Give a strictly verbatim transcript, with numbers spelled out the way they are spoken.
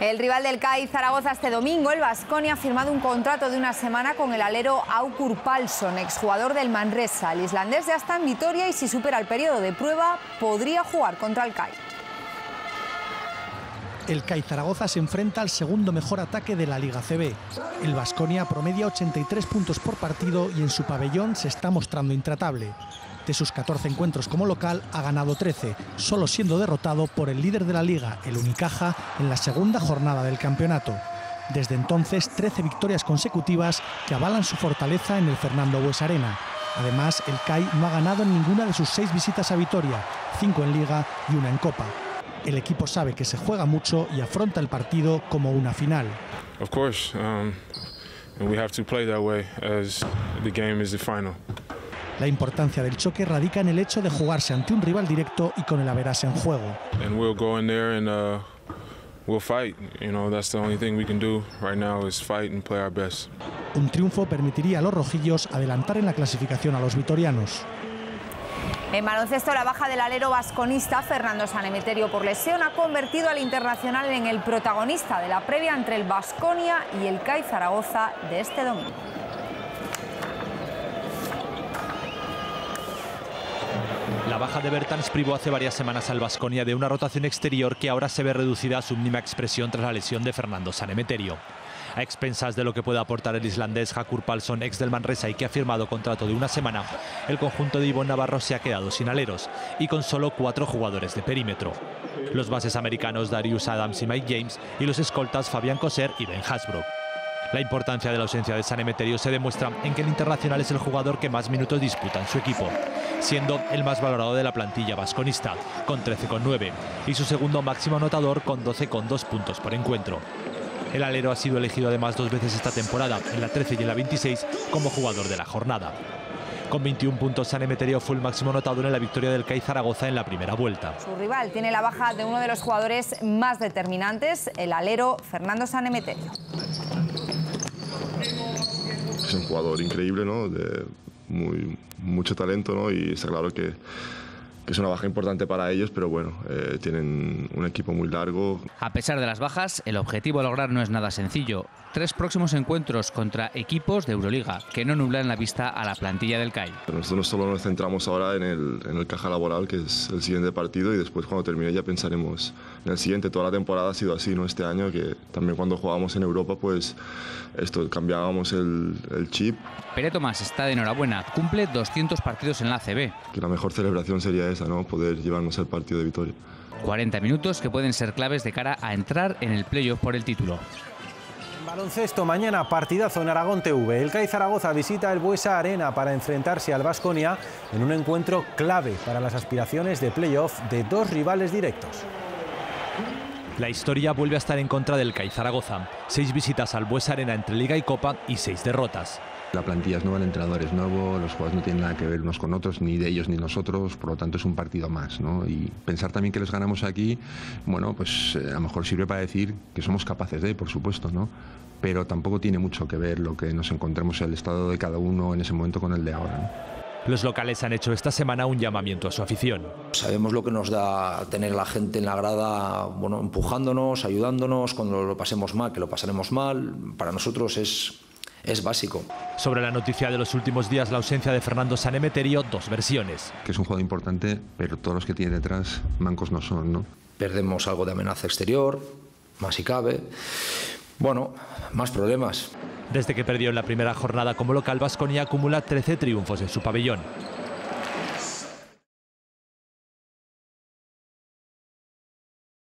El rival del C A I Zaragoza este domingo, el Baskonia, ha firmado un contrato de una semana con el alero Haukur Pálsson, exjugador del Manresa. El islandés ya está en Vitoria y si supera el periodo de prueba podría jugar contra el C A I. El C A I Zaragoza se enfrenta al segundo mejor ataque de la Liga A C B. El Baskonia promedia ochenta y tres puntos por partido y en su pabellón se está mostrando intratable. De sus catorce encuentros como local ha ganado trece, solo siendo derrotado por el líder de la Liga, el Unicaja, en la segunda jornada del campeonato. Desde entonces, trece victorias consecutivas que avalan su fortaleza en el Fernando Buesa Arena. Además, el C A I no ha ganado en ninguna de sus seis visitas a Vitoria, cinco en Liga y una en Copa. El equipo sabe que se juega mucho y afronta el partido como una final. Of course, um, we have to play that way as the game is the final. La importancia del choque radica en el hecho de jugarse ante un rival directo y con el average en juego. And we'll go in there and uh, we'll fight. You know, that's the only thing we can do right now is fight and play our best. Un triunfo permitiría a los rojillos adelantar en la clasificación a los vitorianos. En baloncesto, la baja del alero vasconista Fernando San Emeterio por lesión ha convertido al internacional en el protagonista de la previa entre el Baskonia y el C A I Zaragoza de este domingo. La baja de Bertans privó hace varias semanas al Baskonia de una rotación exterior que ahora se ve reducida a su mínima expresión tras la lesión de Fernando San Emeterio. A expensas de lo que pueda aportar el islandés Haukur Pálsson, ex del Manresa y que ha firmado contrato de una semana, el conjunto de Ibon Navarro se ha quedado sin aleros y con solo cuatro jugadores de perímetro. Los bases americanos Darius Adams y Mike James y los escoltas Fabián Coser y Ben Hasbro. La importancia de la ausencia de San Emeterio se demuestra en que el internacional es el jugador que más minutos disputa en su equipo, siendo el más valorado de la plantilla vasconista, con trece coma nueve, y su segundo máximo anotador con doce coma dos puntos por encuentro. El alero ha sido elegido además dos veces esta temporada, en la trece y en la veintiséis, como jugador de la jornada. Con veintiún puntos, San Emeterio fue el máximo anotador en la victoria del C A I Zaragoza en la primera vuelta. Su rival tiene la baja de uno de los jugadores más determinantes, el alero Fernando San Emeterio. Es un jugador increíble, ¿no? De muy, mucho talento, ¿no? Y está claro que, que es una baja importante para ellos, pero bueno, eh, tienen un equipo muy largo. A pesar de las bajas, el objetivo a lograr no es nada sencillo. Tres próximos encuentros contra equipos de Euroliga, que no nublan la vista a la plantilla del C A I. Pero nosotros solo nos centramos ahora en el, en el Caja Laboral, que es el siguiente partido, y después cuando termine ya pensaremos en el siguiente. Toda la temporada ha sido así, ¿no? Este año, que también cuando jugábamos en Europa, pues esto, cambiábamos el, el chip. Pere Tomás está de enhorabuena, cumple doscientos partidos en la A C B. Que la mejor celebración sería esa, ¿no? Poder llevarnos el partido de Vitoria. cuarenta minutos que pueden ser claves de cara a entrar en el playoff por el título. Baloncesto, mañana partidazo en Aragón T V. El C A I Zaragoza visita el Buesa Arena para enfrentarse al Baskonia en un encuentro clave para las aspiraciones de playoff de dos rivales directos. La historia vuelve a estar en contra del C A I Zaragoza. Seis visitas al Buesa Arena entre Liga y Copa y seis derrotas. La plantilla es nueva, el entrenador es nuevo, los jugadores no tienen nada que ver unos con otros, ni de ellos ni nosotros, por lo tanto es un partido más, ¿no? Y pensar también que les ganamos aquí, bueno, pues a lo mejor sirve para decir que somos capaces de, por supuesto, ¿no? Pero tampoco tiene mucho que ver lo que nos encontremos, el estado de cada uno en ese momento con el de ahora, ¿no? Los locales han hecho esta semana un llamamiento a su afición. Sabemos lo que nos da tener a la gente en la grada, bueno, empujándonos, ayudándonos, cuando lo pasemos mal, que lo pasaremos mal, para nosotros es... es básico. Sobre la noticia de los últimos días, la ausencia de Fernando San Emeterio, dos versiones. Que es un jugador importante, pero todos los que tiene detrás mancos no son, ¿no? Perdemos algo de amenaza exterior, más si cabe. Bueno, más problemas. Desde que perdió en la primera jornada como local, Baskonia acumula trece triunfos en su pabellón.